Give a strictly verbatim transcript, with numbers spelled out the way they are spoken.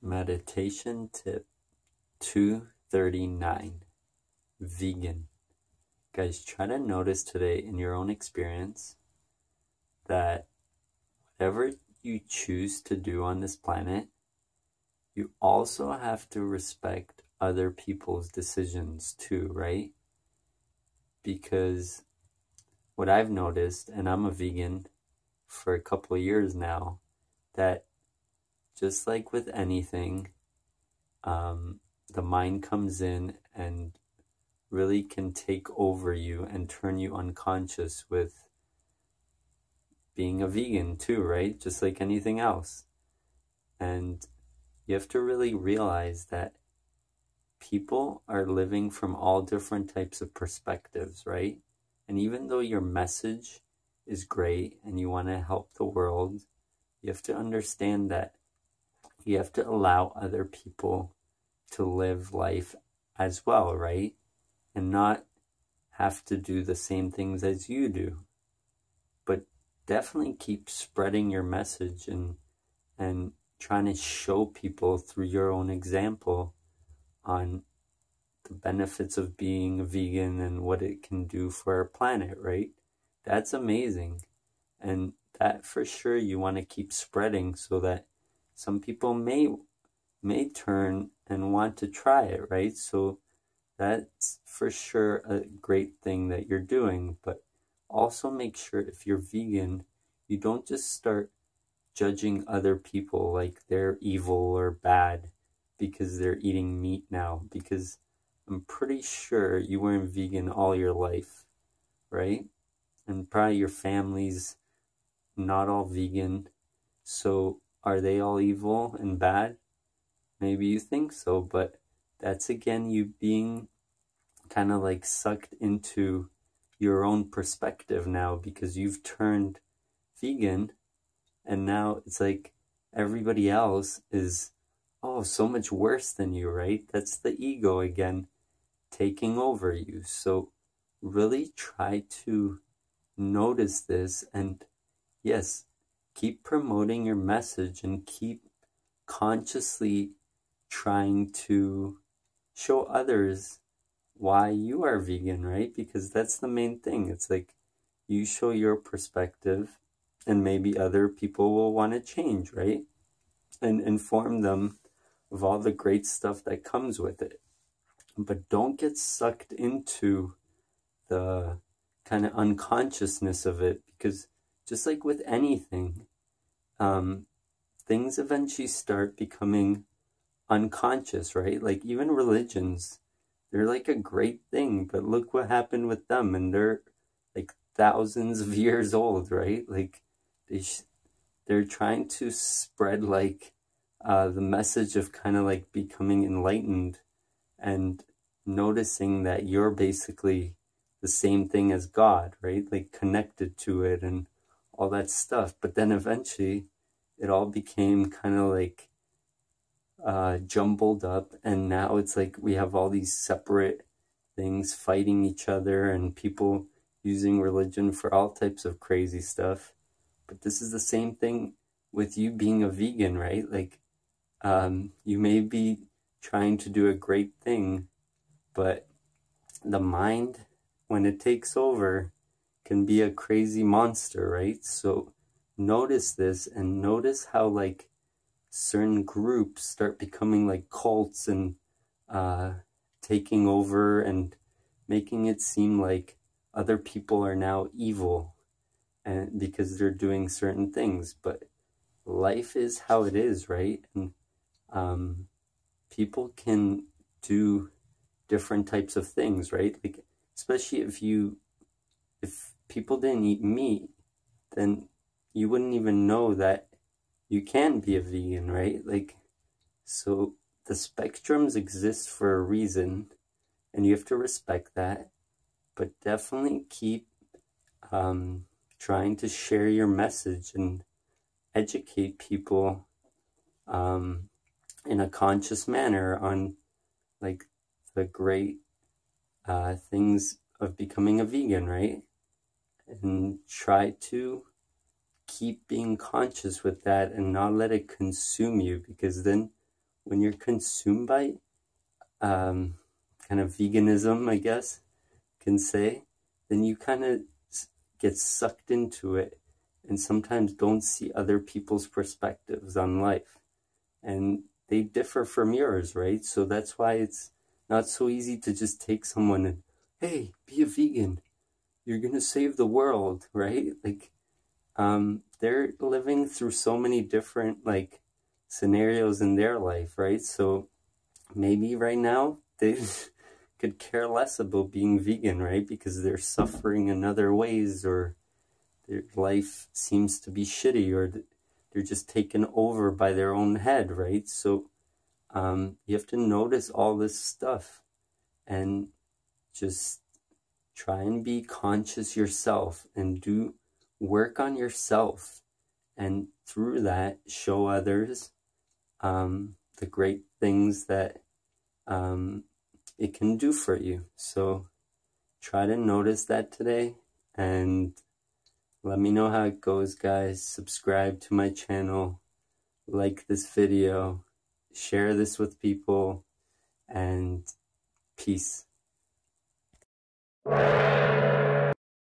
Meditation tip two thirty-nine, vegan. Guys, try to notice today in your own experience that whatever you choose to do on this planet, you also have to respect other people's decisions too, right? Because what I've noticed, and I'm a vegan for a couple of years now, that just like with anything, um, the mind comes in and really can take over you and turn you unconscious with being a vegan too, right? Just like anything else. And you have to really realize that people are living from all different types of perspectives, right? And even though your message is great and you want to help the world, you have to understand that you have to allow other people to live life as well, right? And not have to do the same things as you do. But definitely keep spreading your message and and trying to show people through your own example on the benefits of being a vegan and what it can do for our planet, right? That's amazing. And that for sure you want to keep spreading so that some people may may turn and want to try it, right? So that's for sure a great thing that you're doing. But also make sure if you're vegan, you don't just start judging other people like they're evil or bad because they're eating meat now. Because I'm pretty sure you weren't vegan all your life, right? And probably your family's not all vegan. So are they all evil and bad? Maybe you think so, but that's again you being kind of like sucked into your own perspective now because you've turned vegan and now it's like everybody else is, oh, so much worse than you, right? That's the ego again taking over you. So really try to notice this and yes, keep promoting your message and keep consciously trying to show others why you are vegan, right? Because that's the main thing. It's like you show your perspective and maybe other people will want to change, right? And inform them of all the great stuff that comes with it. But don't get sucked into the kind of unconsciousness of it because just like with anything, um, things eventually start becoming unconscious, right? Like even religions, they're like a great thing, but look what happened with them. And they're like thousands of years old, right? Like they sh they're trying to spread like uh, the message of kind of like becoming enlightened and noticing that you're basically the same thing as God, right? Like connected to it and all that stuff. But then eventually it all became kind of like uh, jumbled up. And now it's like we have all these separate things fighting each other and people using religion for all types of crazy stuff. But this is the same thing with you being a vegan, right? Like um, you may be trying to do a great thing, but the mind, when it takes over, can be a crazy monster, right? So notice this and notice how like certain groups start becoming like cults and uh, taking over and making it seem like other people are now evil and because they're doing certain things. But life is how it is, right? And um, people can do different types of things, right? Like especially if you if people didn't eat meat, then you wouldn't even know that you can be a vegan, right? Like, so the spectrums exist for a reason, and you have to respect that, but definitely keep um, trying to share your message and educate people um, in a conscious manner on, like, the great uh, things of becoming a vegan, right? And try to keep being conscious with that and not let it consume you, because then when you're consumed by um, kind of veganism, I guess, can say, then you kind of get sucked into it and sometimes don't see other people's perspectives on life. And they differ from yours, right? So that's why it's not so easy to just take someone and, hey, be a vegan. You're going to save the world, right? Like, um, they're living through so many different, like, scenarios in their life, right? So maybe right now they could care less about being vegan, right? Because they're suffering in other ways, or their life seems to be shitty, or they're just taken over by their own head, right? So um, you have to notice all this stuff and just try and be conscious yourself and do work on yourself, and through that show others um, the great things that um, it can do for you. So try to notice that today, and let me know how it goes, guys. Subscribe to my channel, like this video, share this with people, and peace.